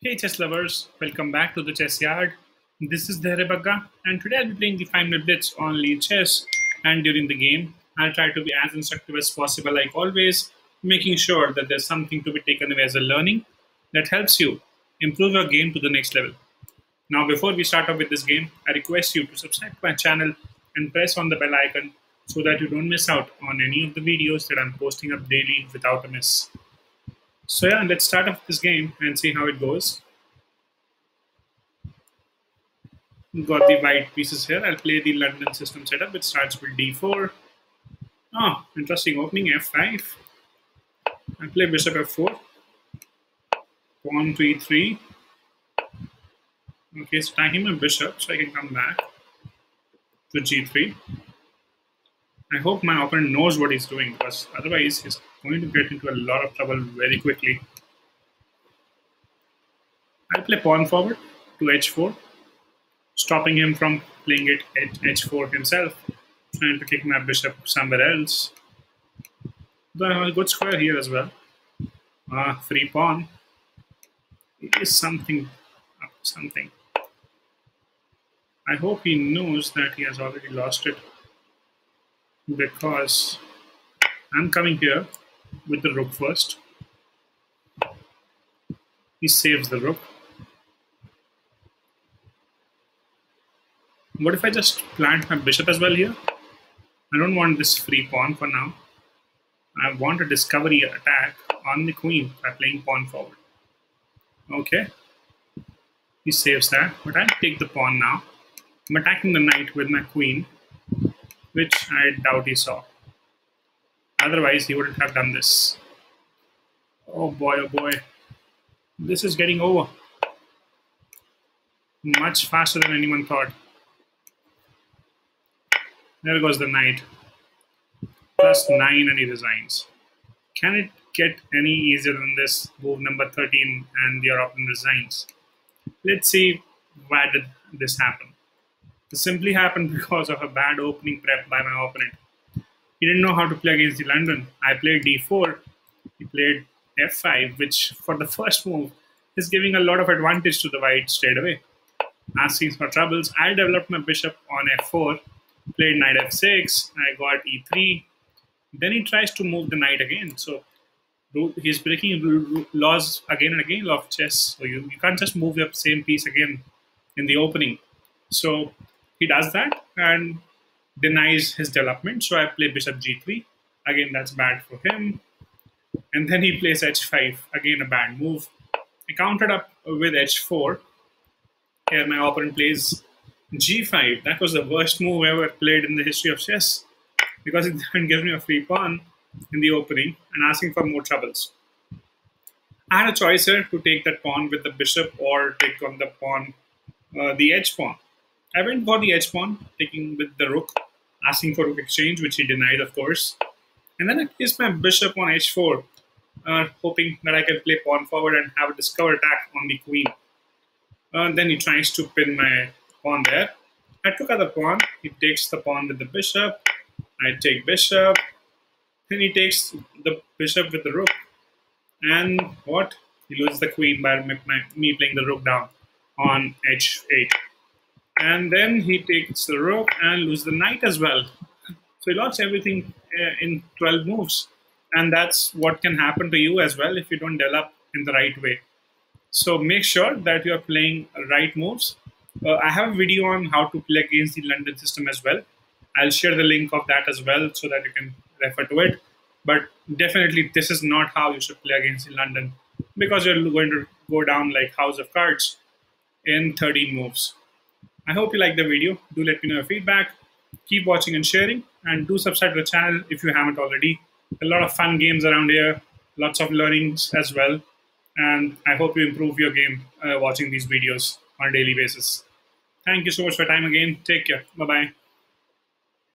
Hey chess lovers, welcome back to the Chessyard. This is Dhairya Bagga and today I'll be playing the 5-minute blitz on Lead Chess, and during the game I'll try to be as instructive as possible, like always, making sure that there's something to be taken away as a learning that helps you improve your game to the next level. Now before we start off with this game, I request you to subscribe to my channel and press on the bell icon so that you don't miss out on any of the videos that I'm posting up daily without a miss. So yeah, let's start off this game and see how it goes. We've got the white pieces here. I'll play the London system setup, which starts with d4. Oh, interesting opening, f5. I'll play bishop f4. Pawn to e3. Okay, so I him a bishop, so I can come back to g3. I hope my opponent knows what he's doing, because otherwise he's going to get into a lot of trouble very quickly. I'll play pawn forward to h4, stopping him from playing it at h4 himself, trying to kick my bishop somewhere else. Though I have a good square here as well. Free pawn. It is something. I hope he knows that he has already lost it, because I'm coming here with the rook first. He saves the rook. What if I just plant my bishop as well here? I don't want this free pawn for now. I want a discovery attack on the queen by playing pawn forward. Okay. He saves that, but I take the pawn now. I'm attacking the knight with my queen, which I doubt he saw. Otherwise, he wouldn't have done this. Oh boy, oh boy. This is getting over. Much faster than anyone thought. There goes the knight. +9 and he resigns. Can it get any easier than this? Move number 13 and your opponent resigns. Let's see, why did this happen? This simply happened because of a bad opening prep by my opponent. He didn't know how to play against the London. I played d4, he played f5, which for the first move is giving a lot of advantage to the white straight away. Asking for troubles, I developed my bishop on f4, played knight f6, I got e3. Then he tries to move the knight again. So he's breaking laws again and again of chess. So you can't just move your same piece again in the opening. So he does that and denies his development, so I play bishop g3. Again, that's bad for him. And then he plays h5. Again, a bad move. I countered up with h4. Here my opponent plays g5. That was the worst move ever played in the history of chess, because it then gives me a free pawn in the opening and asking for more troubles. I had a choice here to take that pawn with the bishop or take on the pawn, the edge pawn. I went for the edge pawn, taking with the rook, asking for rook exchange, which he denied, of course. And then I placed my bishop on h4, hoping that I can play pawn forward and have a discover attack on the queen. Then he tries to pin my pawn there. I took out the pawn. He takes the pawn with the bishop. I take bishop. Then he takes the bishop with the rook. And what? He loses the queen by me playing the rook down on h8. And then he takes the rook and loses the knight as well. So he lost everything in 12 moves. And that's what can happen to you as well if you don't develop in the right way. So make sure that you are playing right moves. I have a video on how to play against the London system as well. I'll share the link of that as well so that you can refer to it. But definitely this is not how you should play against the London, because you're going to go down like house of cards in 13 moves. I hope you liked the video. Do let me know your feedback. Keep watching and sharing, and do subscribe to the channel if you haven't already. A lot of fun games around here, lots of learnings as well. And I hope you improve your game watching these videos on a daily basis. Thank you so much for your time again. Take care. Bye-bye.